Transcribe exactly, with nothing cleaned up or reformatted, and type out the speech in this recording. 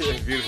Beautiful.